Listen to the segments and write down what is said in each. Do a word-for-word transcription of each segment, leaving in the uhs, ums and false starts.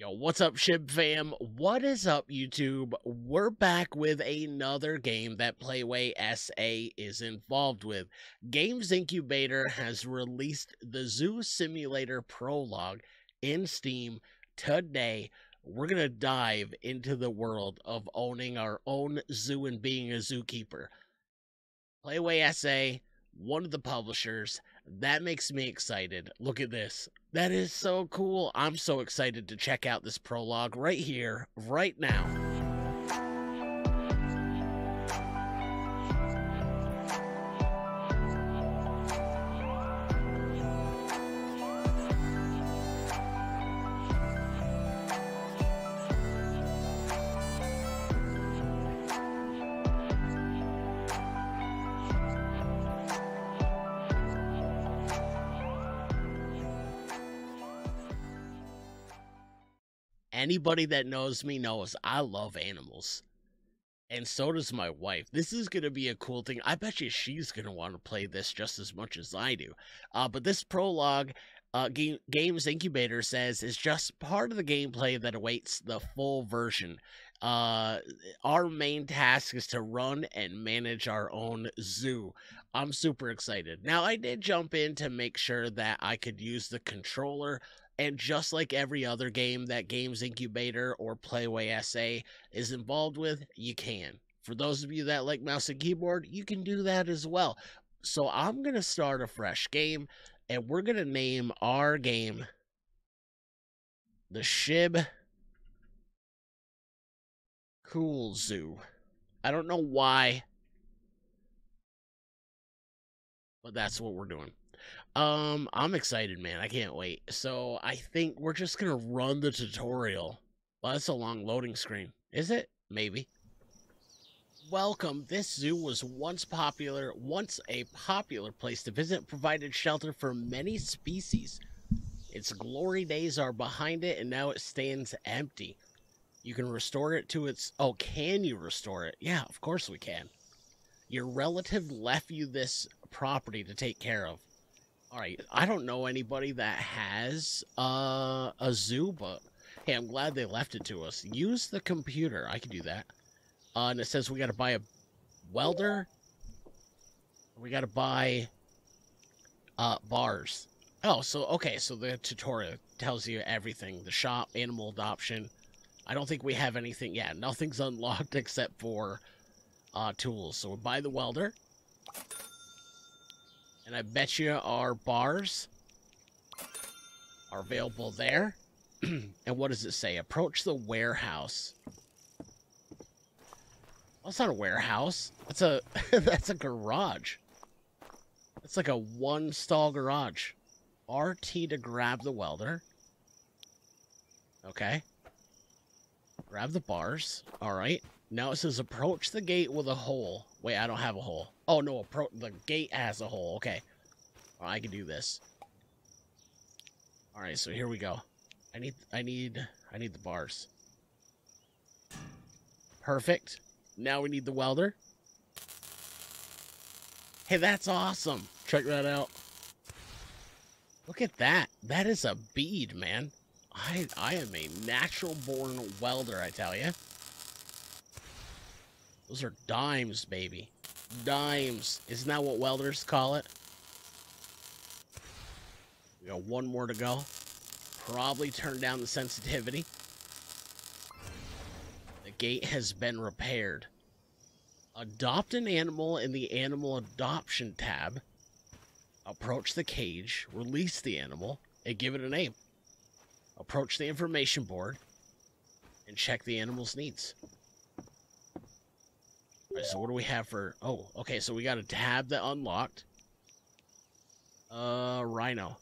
Yo, what's up, Shib fam? What is up, YouTube? We're back with another game that Playway S A is involved with. Games Incubator has released the Zoo Simulator prologue in Steam today. We're going to dive into the world of owning our own zoo and being a zookeeper. Playway S A, one of the publishers. That makes me excited. Look at this. That is so cool. I'm so excited to check out this prologue right here, right now. Anybody that knows me knows I love animals. And so does my wife. This is going to be a cool thing. I bet you she's going to want to play this just as much as I do. Uh, but this prologue, uh, G- Games Incubator says, is just part of the gameplay that awaits the full version. Uh, our main task is to run and manage our own zoo. I'm super excited. Now, I did jump in to make sure that I could use the controller. And just like every other game that Games Incubator or Playway S A is involved with, you can. For those of you that like mouse and keyboard, you can do that as well. So I'm going to start a fresh game, and we're going to name our game the Shib Cool Zoo. I don't know why, but that's what we're doing. Um, I'm excited, man. I can't wait. So I think we're just going to run the tutorial. Well, that's a long loading screen. Is it? Maybe. Welcome. This zoo was once popular, once a popular place to visit, provided shelter for many species. Its glory days are behind it, and now it stands empty. You can restore it to its... Oh, can you restore it? Yeah, of course we can. Your relative left you this property to take care of. All right, I don't know anybody that has uh, a zoo, but hey, I'm glad they left it to us. Use the computer. I can do that. Uh, and it says we got to buy a welder. We got to buy uh, bars. Oh, so, okay, so the tutorial tells you everything. The shop, animal adoption. I don't think we have anything yet. Nothing's unlocked except for uh, tools. So we'll buy the welder. And I bet you our bars are available there. And what does it say? Approach the warehouse. Well, it's not a warehouse. That's a that's a garage. It's like a one-stall garage. R T to grab the welder. Okay. Grab the bars. All right. Now it says approach the gate with a hole. Wait, I don't have a hole. Oh, no, approach the gate has a hole. Okay. All right, I can do this. All right, so here we go. I need, I need, I need the bars. Perfect. Now we need the welder. Hey, that's awesome. Check that out. Look at that. That is a bead, man. I, I am a natural-born welder, I tell you. Those are dimes, baby. Dimes. Isn't that what welders call it? We got one more to go. Probably turn down the sensitivity. The gate has been repaired. Adopt an animal in the animal adoption tab. Approach the cage. Release the animal. And give it a name. Approach the information board. And check the animal's needs. Alright, so what do we have for... Oh, okay, so we got a tab that unlocked. Uh, rhino.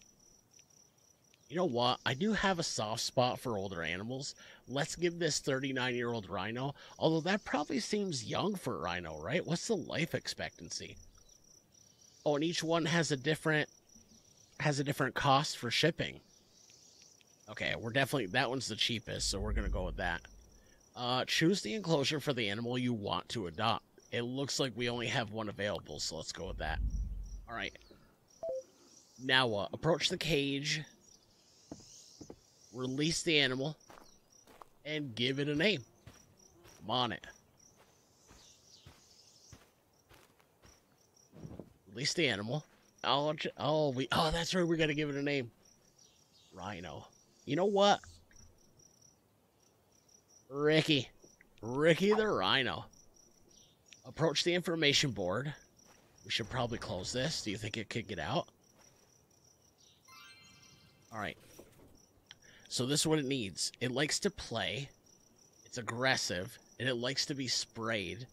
You know what? I do have a soft spot for older animals. Let's give this thirty-nine-year-old rhino. Although that probably seems young for a rhino, right? What's the life expectancy? Oh, and each one has a different... has a different cost for shipping. Okay, we're definitely... That one's the cheapest, so we're gonna go with that. Uh, choose the enclosure for the animal you want to adopt. It looks like we only have one available, so let's go with that. Alright. Now, uh, approach the cage. Release the animal. and give it a name. I'm on it. At least the animal. Oh, oh, we, oh, that's right. We're going to give it a name. Rhino. You know what? Ricky. Ricky the Rhino. Approach the information board. We should probably close this. Do you think it could get out? All right. So this is what it needs. It likes to play. It's aggressive. And it likes to be sprayed.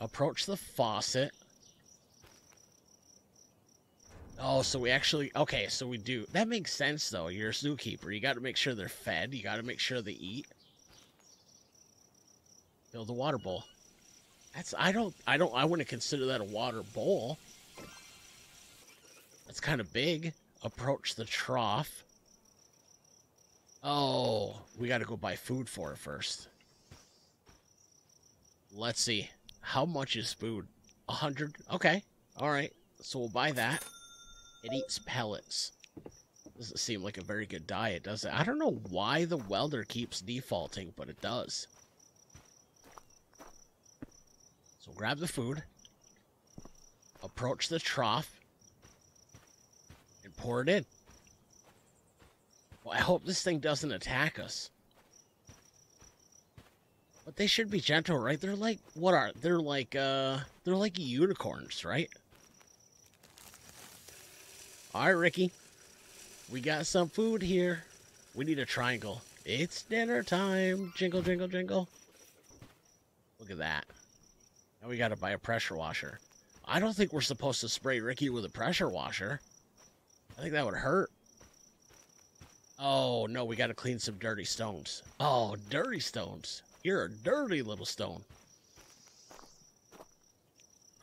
Approach the faucet. Oh, so we actually... Okay, so we do... That makes sense, though. You're a zookeeper. You got to make sure they're fed. You got to make sure they eat. Build a water bowl. That's... I don't... I don't... I wouldn't consider that a water bowl. That's kind of big. Approach the trough. Oh, we got to go buy food for it first. Let's see. How much is food? A hundred? Okay. All right. So we'll buy that. It eats pellets. Doesn't seem like a very good diet, does it? I don't know why the welder keeps defaulting, but it does. So grab the food. Approach the trough. And pour it in. Well, I hope this thing doesn't attack us. But they should be gentle, right? They're like, what are, they're like, uh, they're like unicorns, right? All right, Ricky. We got some food here. We need a triangle. It's dinner time. Jingle, jingle, jingle. Look at that. Now we got to buy a pressure washer. I don't think we're supposed to spray Ricky with a pressure washer. I think that would hurt. Oh, no, we got to clean some dirty stones. Oh, dirty stones. You're a dirty little stone. All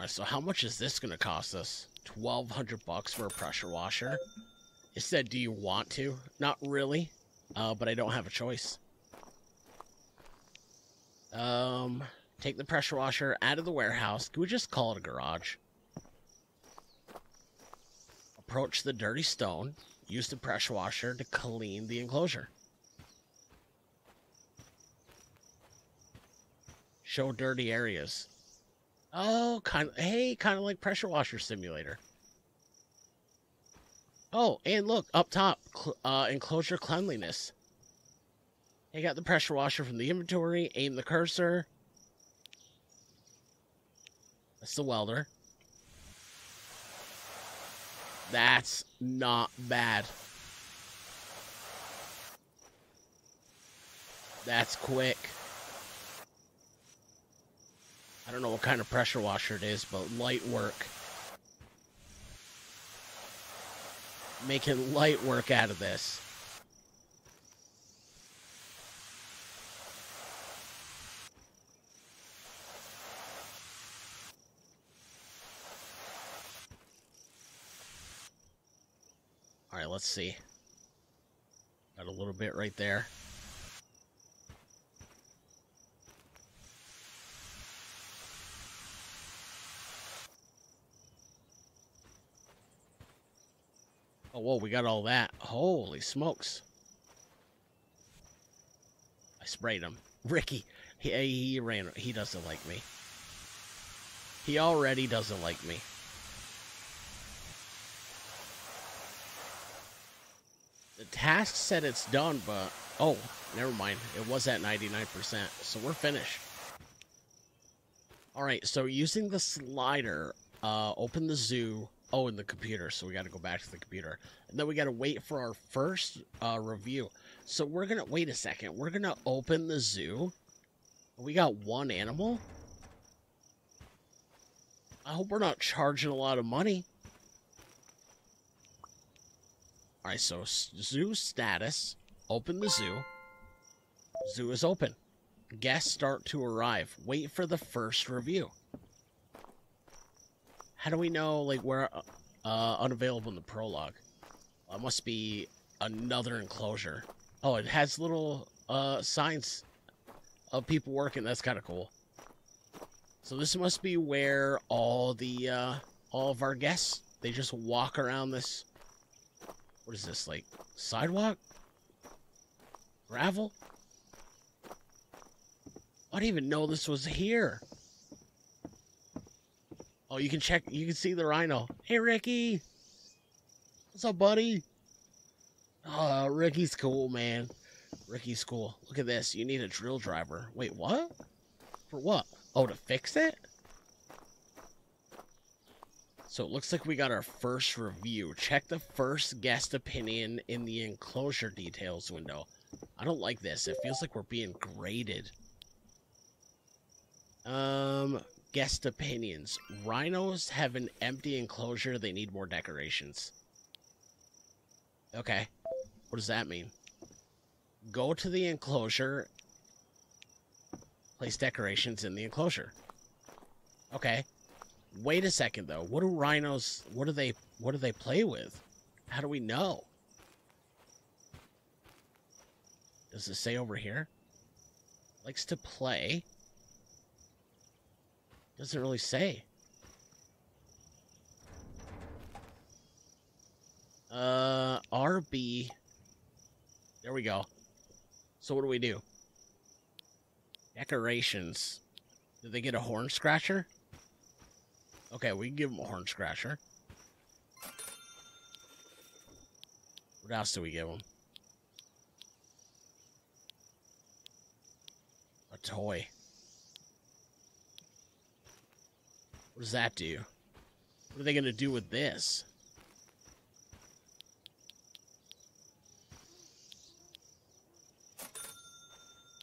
right, so how much is this going to cost us? twelve hundred bucks for a pressure washer. It said, do you want to? Not really, uh, but I don't have a choice. Um, take the pressure washer out of the warehouse. Can we just call it a garage? Approach the dirty stone. Use the pressure washer to clean the enclosure. Show dirty areas. Oh, kind of, hey, kind of like pressure washer simulator. Oh, and look, up top, uh, enclosure cleanliness. Take out the pressure washer from the inventory, aim the cursor. That's the welder. That's not bad. That's quick. I don't know what kind of pressure washer it is, but light work. Making light work out of this. Alright, let's see. Got a little bit right there. Oh, whoa, we got all that. Holy smokes. I sprayed him. Ricky, he, he ran. He doesn't like me. He already doesn't like me. The task said it's done, but... Oh, never mind. It was at ninety-nine percent, so we're finished. Alright, so using the slider, uh, open the zoo... Oh, in the computer, so we got to go back to the computer. And then we got to wait for our first uh, review. So we're going to... Wait a second. We're going to open the zoo. We got one animal? I hope we're not charging a lot of money. Alright, so zoo status. Open the zoo. Zoo is open. Guests start to arrive. Wait for the first review. How do we know, like, we're uh, unavailable in the prologue? Well, it must be another enclosure. Oh, it has little uh, signs of people working. That's kind of cool. So this must be where all the uh, all of our guests, they just walk around this. What is this, like, sidewalk? Gravel? I didn't even know this was here. Oh, you can check. You can see the rhino. Hey, Ricky. What's up, buddy? Oh, Ricky's cool, man. Ricky's cool. Look at this. You need a drill driver. Wait, what? For what? Oh, to fix it? So it looks like we got our first review. Check the first guest opinion in the enclosure details window. I don't like this. It feels like we're being graded. Um, guest opinions. Rhinos have an empty enclosure. They need more decorations. Okay. What does that mean? Go to the enclosure. Place decorations in the enclosure. Okay. Wait a second, though. What do rhinos... What do they... What do they play with? How do we know? Does it say over here? Likes to play. Doesn't really say. Uh, R B. There we go. So what do we do? Decorations. Did they get a horn scratcher? Okay, we can give them a horn scratcher. What else do we give them? A toy. What does that do? What are they going to do with this?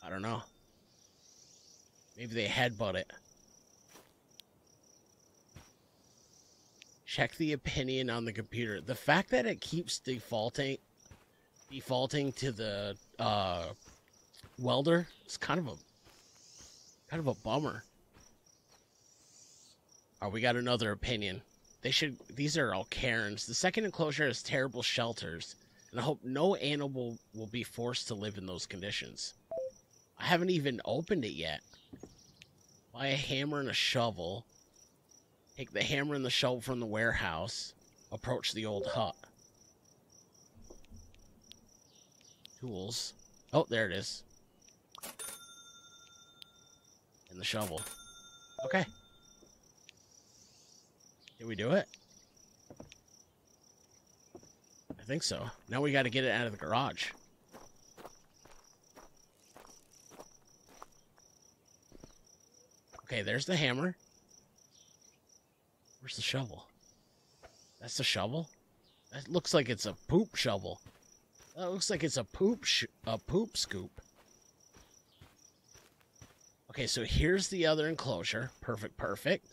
I don't know. Maybe they headbutt it. Check the opinion on the computer. The fact that it keeps defaulting defaulting to the uh, welder is kind of a kind of a bummer. Oh, we got another opinion. They should these are all Karens. The second enclosure has terrible shelters, and I hope no animal will be forced to live in those conditions. I haven't even opened it yet. Buy a hammer and a shovel. Take the hammer and the shovel from the warehouse. Approach the old hut. Tools. Oh, there it is. And the shovel. Okay. Did we do it? I think so. Now we got to get it out of the garage. Okay, there's the hammer. Where's the shovel? That's the shovel? That looks like it's a poop shovel. That looks like it's a poop sh a poop scoop. Okay, so here's the other enclosure. Perfect, perfect.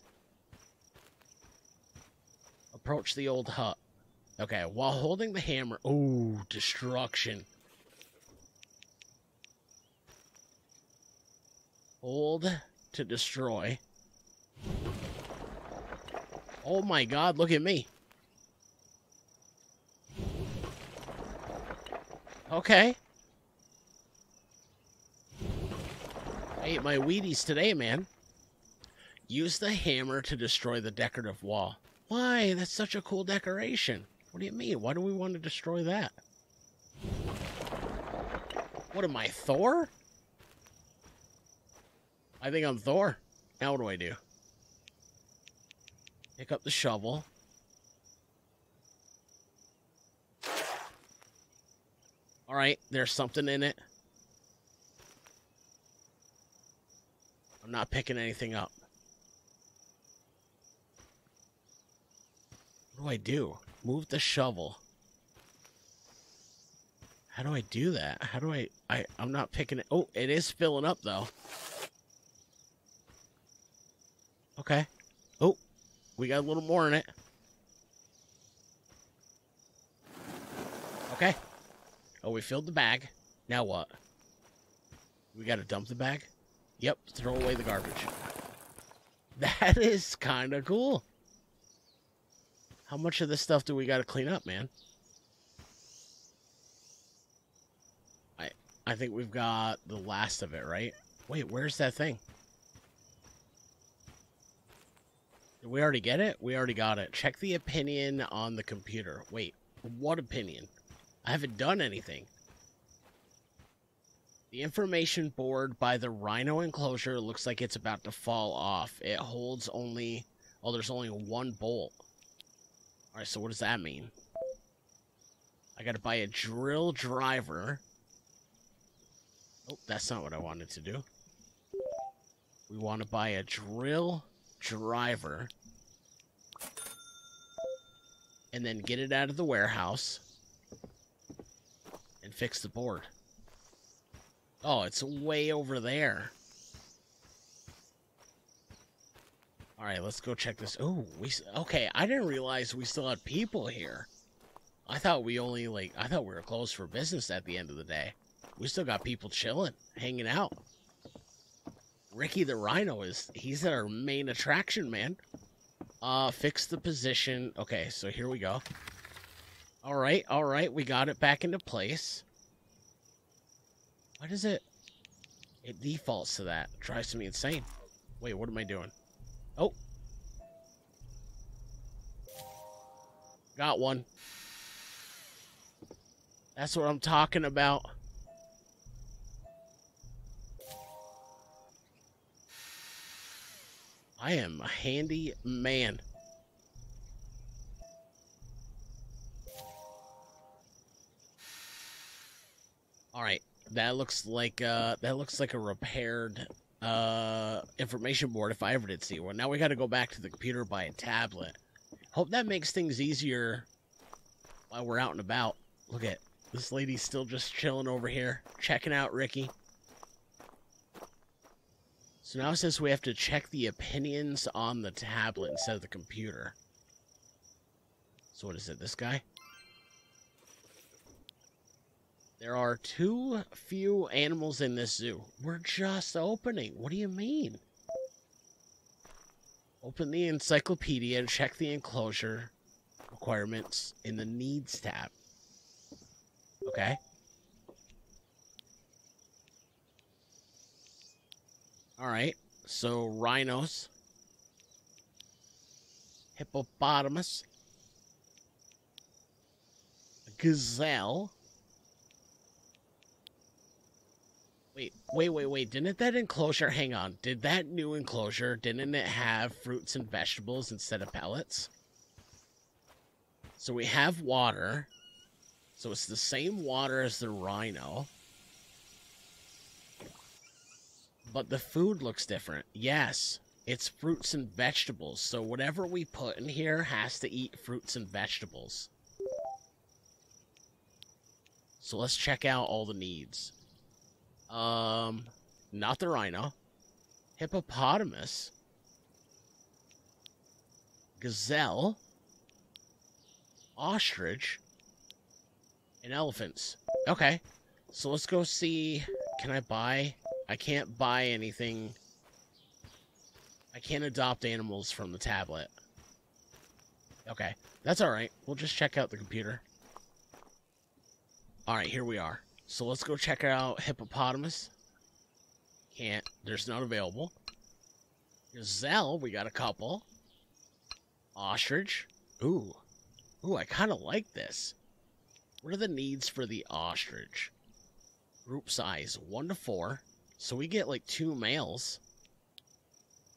Approach the old hut. Okay, while holding the hammer... Ooh, destruction. Hold to destroy... Oh my god, look at me. Okay. I ate my Wheaties today, man. Use the hammer to destroy the decorative wall. Why? That's such a cool decoration. What do you mean? Why do we want to destroy that? What am I, Thor? I think I'm Thor. Now what do I do? Pick up the shovel. Alright, there's something in it. I'm not picking anything up. What do I do? Move the shovel. How do I do that? How do I... I I'm not picking it... Oh, it is filling up, though. Okay. Oh. We got a little more in it. Okay. Oh, we filled the bag. Now what? We got to dump the bag? Yep, throw away the garbage. That is kind of cool. How much of this stuff do we got to clean up, man? I I think we've got the last of it, right? Wait, where's that thing? Did we already get it? We already got it. Check the opinion on the computer. Wait, what opinion? I haven't done anything. The information board by the rhino enclosure looks like it's about to fall off. It holds only... Oh, there's only one bolt. Alright, so what does that mean? I gotta buy a drill driver. Oh, that's not what I wanted to do. We want to buy a drill driver. And then get it out of the warehouse. And fix the board. Oh, it's way over there. Alright, let's go check this. Oh, we... Okay, I didn't realize we still had people here. I thought we only, like... I thought we were closed for business at the end of the day. We still got people chilling, hanging out. Ricky the Rhino is... He's our main attraction, man. Uh, fix the position. Okay, so here we go. Alright, alright, we got it back into place. Why does it... It defaults to that. It drives me insane. Wait, what am I doing? Oh. Got one. That's what I'm talking about. I am a handy man. All right. That looks like uh that looks like a repaired uh information board if I ever did see one. Now we gotta go back to the computer by a tablet. Hope that makes things easier while we're out and about. Look at this lady's still just chilling over here, checking out Ricky. So now it says we have to check the opinions on the tablet instead of the computer. So what is it, this guy? There are too few animals in this zoo. We're just opening. What do you mean? Open the encyclopedia and check the enclosure requirements in the needs tab. Okay. Alright. So, rhinos. Hippopotamus. Gazelle. Wait, wait, wait, wait, didn't that enclosure, hang on, did that new enclosure, didn't it have fruits and vegetables instead of pellets? So we have water, so it's the same water as the rhino, but the food looks different. Yes, it's fruits and vegetables, so whatever we put in here has to eat fruits and vegetables. So let's check out all the needs. Um, not the rhino. Hippopotamus. Gazelle. Ostrich. And elephants. Okay. So let's go see... Can I buy... I can't buy anything. I can't adopt animals from the tablet. Okay. That's alright. We'll just check out the computer. Alright, here we are. So let's go check out hippopotamus. Can't. There's none available. Gazelle, we got a couple. Ostrich. Ooh. Ooh, I kind of like this. What are the needs for the ostrich? Group size, one to four. So we get like two males.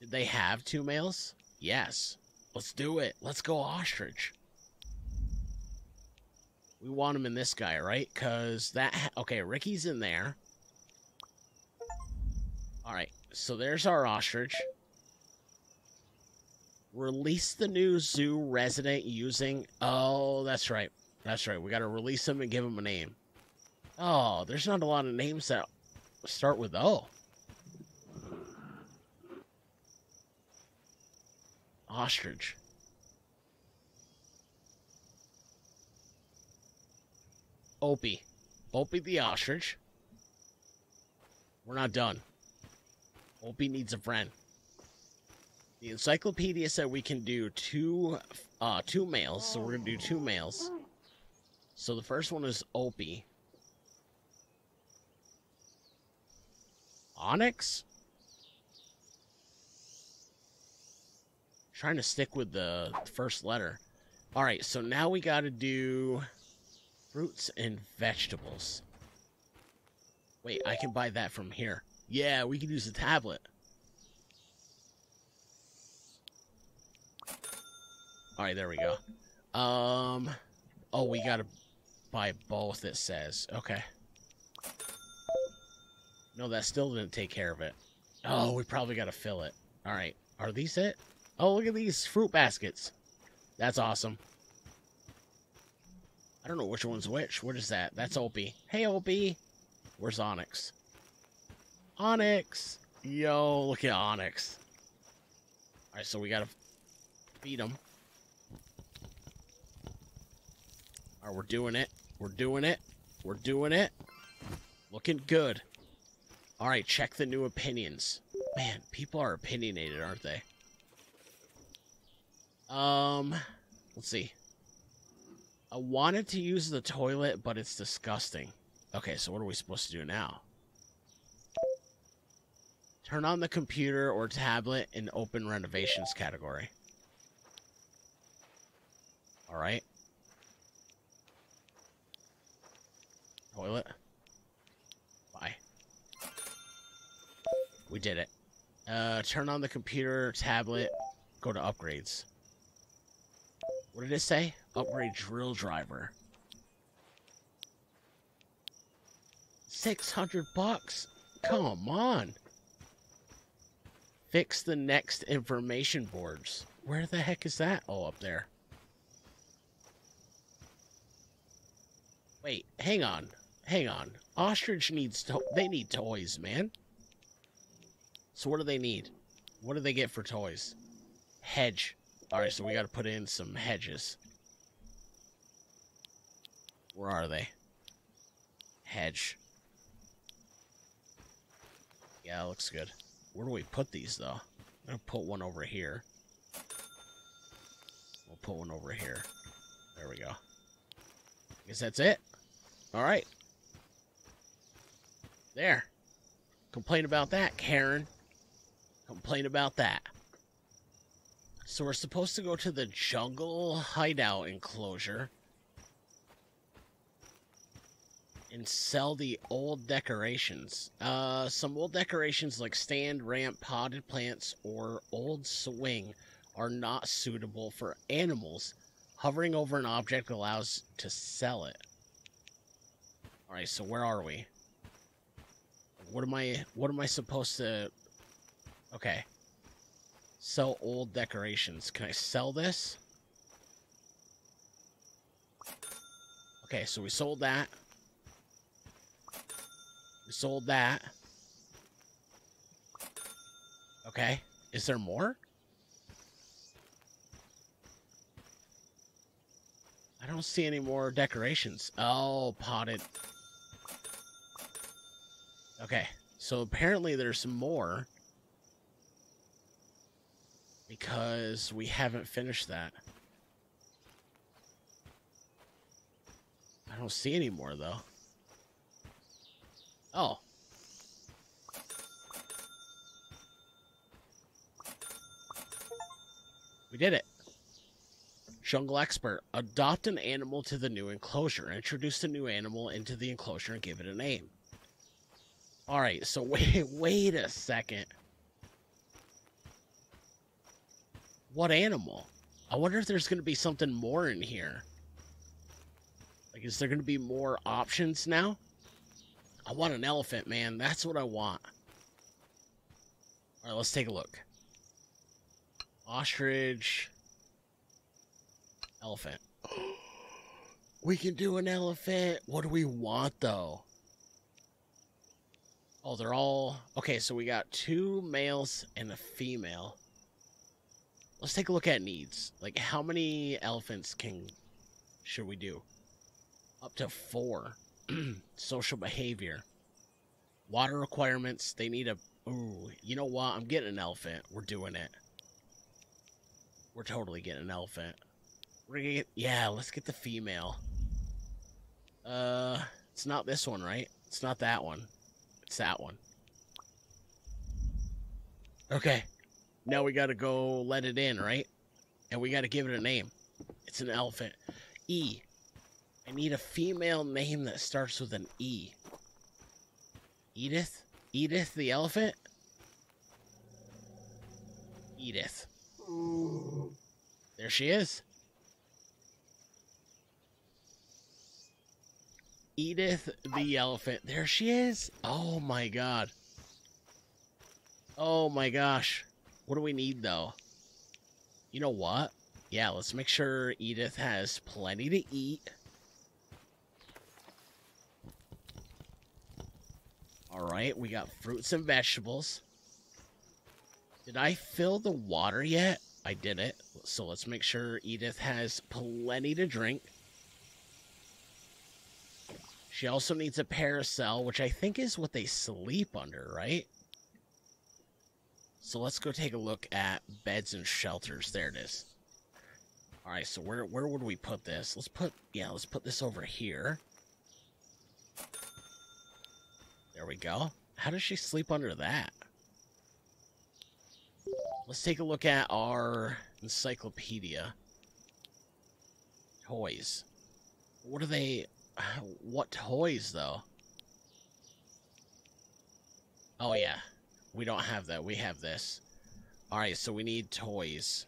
Did they have two males? Yes. Let's do it. Let's go ostrich. We want him in this guy, right? Because that... Okay, Ricky's in there. Alright, so there's our ostrich. Release the new zoo resident using... Oh, that's right. That's right. We gotta release him and give him a name. Oh, there's not a lot of names that start with O. Ostrich. Opie. Opie the ostrich. We're not done. Opie needs a friend. The encyclopedia said we can do two, uh, two males, so we're going to do two males. So the first one is Opie. Onyx? Trying to stick with the first letter. Alright, so now we got to do... Fruits and vegetables. Wait, I can buy that from here. Yeah, we can use the tablet. Alright, there we go. Um, oh, we gotta buy balls that says. Okay. No, that still didn't take care of it. Oh, we probably gotta fill it. Alright, are these it? Oh, look at these fruit baskets. That's awesome. I don't know which one's which. What is that? That's Opie. Hey, Opie. Where's Onyx? Onyx! Yo, look at Onyx. Alright, so we gotta feed him. Alright, we're doing it. We're doing it. We're doing it. Looking good. Alright, check the new opinions. Man, people are opinionated, aren't they? Um, let's see. I wanted to use the toilet, but it's disgusting. Okay, so what are we supposed to do now? Turn on the computer or tablet in open renovations category. Alright. Toilet. Bye. We did it. Uh, turn on the computer, tablet, go to upgrades. What did it say? Upgrade drill driver. six hundred bucks? Come on. Fix the next information boards. Where the heck is that? Oh, up there. Wait, hang on. Hang on. Ostrich needs to- they need toys, man. So what do they need? What do they get for toys? Hedge. Alright, so we gotta put in some hedges. Where are they? Hedge. Yeah, that looks good. Where do we put these, though? I'm gonna put one over here. We'll put one over here. There we go. I guess that's it. Alright. There. Complain about that, Karen. Complain about that. So we're supposed to go to the jungle hideout enclosure and sell the old decorations. Uh, some old decorations like stand, ramp, potted plants, or old swing are not suitable for animals. Hovering over an object allows to sell it. Alright, so where are we? What am I, what am I supposed to... Okay. Sell old decorations. Can I sell this? Okay, so we sold that. We sold that. Okay. Is there more? I don't see any more decorations. Oh, potted. Okay. So apparently there's some more. Because we haven't finished that. I don't see any more, though. Oh. We did it. Jungle Expert. Adopt an animal to the new enclosure. Introduce the new animal into the enclosure and give it a name. Alright, so wait, wait a second. What animal? I wonder if there's going to be something more in here. Like, is there going to be more options now? I want an elephant, man. That's what I want. Alright, let's take a look. Ostrich. Elephant. We can do an elephant. What do we want, though? Oh, they're all... Okay, so we got two males and a female. Let's take a look at needs. Like, how many elephants can... should we do? Up to four. Social behavior, water requirements. They need a... Ooh, you know what? I'm getting an elephant. We're doing it. We're totally getting an elephant. We're gonna get... Yeah, let's get the female. Uh, it's not this one, right? It's not that one. It's that one. Okay. Now we gotta go let it in, right? And we gotta give it a name. It's an elephant. E. I need a female name that starts with an E. Edith? Edith the elephant? Edith. There she is. Edith the elephant. There she is. Oh my god. Oh my gosh. What do we need though? You know what? Yeah, let's make sure Edith has plenty to eat. Alright, we got fruits and vegetables. Did I fill the water yet? I didn't. So let's make sure Edith has plenty to drink. She also needs a parasol, which I think is what they sleep under, right? So let's go take a look at beds and shelters. There it is. All right, so where where would we put this? Let's put yeah, let's put this over here. There we go. How does she sleep under that? Let's take a look at our encyclopedia. Toys. What are they? What toys, though? Oh, yeah. We don't have that. We have this. Alright, so we need toys.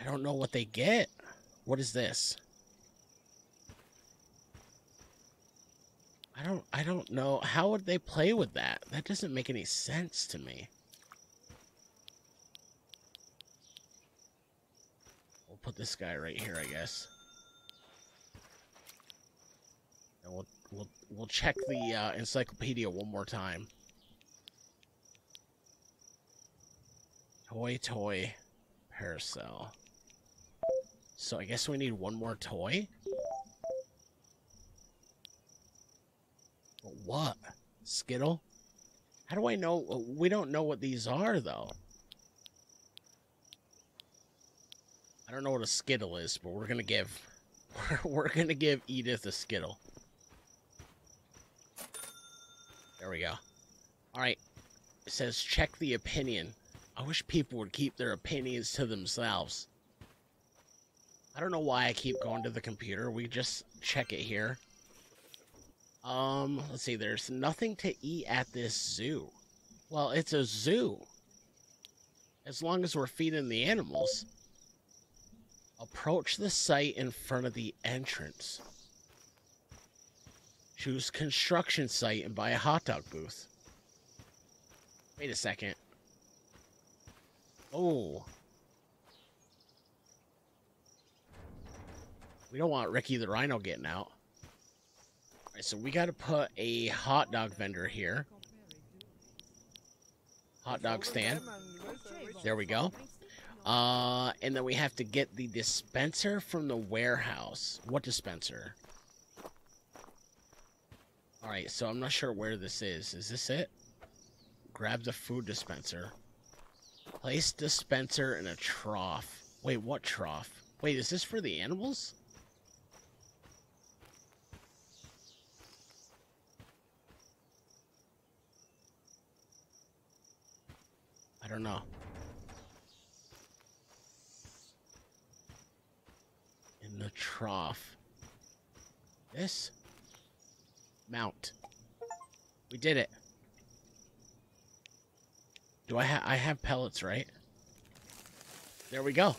I don't know what they get. What is this? I don't, I don't know. How would they play with that? That doesn't make any sense to me. We'll put this guy right here, I guess. And we'll, we'll, we'll check the uh, encyclopedia one more time. Toy, toy, parasol. So I guess we need one more toy? But what? Skittle? How do I know? We don't know what these are, though. I don't know what a Skittle is, but we're gonna give... We're gonna give Edith a Skittle. There we go. Alright. It says, check the opinion. I wish people would keep their opinions to themselves. I don't know why I keep going to the computer. We just check it here. Um, let's see. There's nothing to eat at this zoo. Well, it's a zoo. As long as we're feeding the animals. Approach the site in front of the entrance. Choose construction site and buy a hot dog booth. Wait a second. Oh. We don't want Ricky the Rhino getting out. Alright, so we gotta put a hot dog vendor here. Hot dog stand. There we go. Uh, and then we have to get the dispenser from the warehouse. What dispenser? Alright, so I'm not sure where this is. Is this it? Grab the food dispenser. Place dispenser in a trough. Wait, what trough? Wait, is this for the animals? I don't know. In the trough. This? Mount. We did it. Do I have... I have pellets, right? There we go.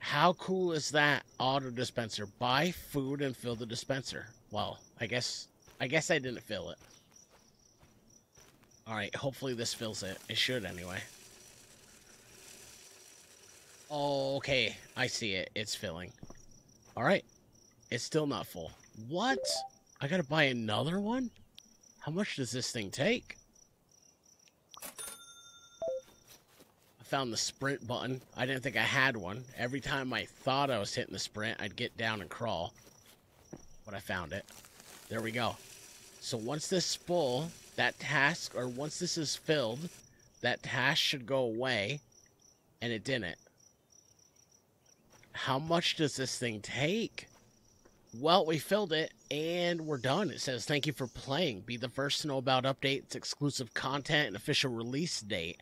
How cool is that auto dispenser? Buy food and fill the dispenser. Well, I guess... I guess I didn't fill it. Alright, hopefully this fills it. It should, anyway. Oh, okay. I see it. It's filling. Alright. It's still not full. What? I gotta buy another one? How much does this thing take? I found the sprint button. I didn't think I had one. Every time I thought I was hitting the sprint, I'd get down and crawl. But I found it. There we go. So once this is full, that task, or once this is filled, that task should go away. And it didn't. How much does this thing take? Well, we filled it, and we're done. It says, thank you for playing. Be the first to know about updates, exclusive content, and official release date.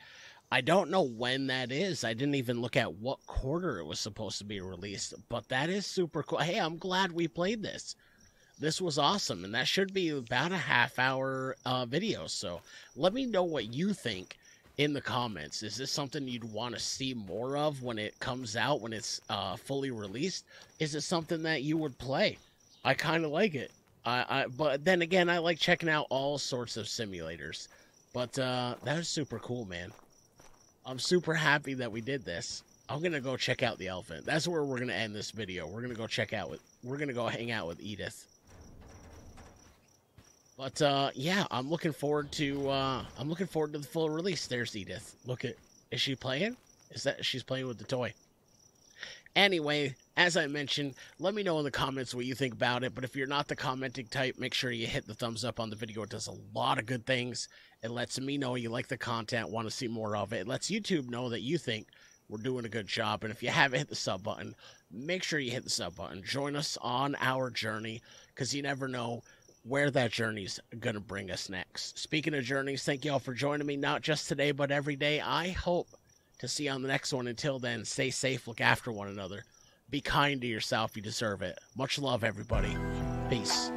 I don't know when that is. I didn't even look at what quarter it was supposed to be released, but that is super cool. Hey, I'm glad we played this. this was awesome, and that should be about a half hour uh, video. So let me know what you think in the comments. Is this something you'd want to see more of when it comes out, when it's uh, fully released? Is it something that you would play? I kind of like it. I, I, but then again, I like checking out all sorts of simulators. But uh, that was super cool, man. I'm super happy that we did this. I'm going to go check out the elephant. That's where we're going to end this video. We're going to go check out with, we're going to go hang out with Edith. But, uh, yeah, I'm looking forward to, uh, I'm looking forward to the full release. There's Edith. Look at, is she playing? Is that, she's playing with the toy. Anyway, as I mentioned, let me know in the comments what you think about it. But if you're not the commenting type, make sure you hit the thumbs up on the video. It does a lot of good things. It lets me know you like the content, want to see more of it. It lets YouTube know that you think we're doing a good job. And if you haven't hit the sub button, make sure you hit the sub button. Join us on our journey, because you never know where that journey's going to bring us next. Speaking of journeys, thank you all for joining me, not just today, but every day. I hope to see you on the next one. Until then, stay safe, look after one another, be kind to yourself, you deserve it. Much love, everybody. Peace.